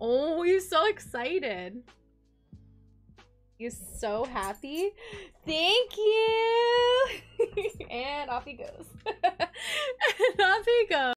Oh, you're so excited. You're so happy. Thank you. And off he goes. And off he goes.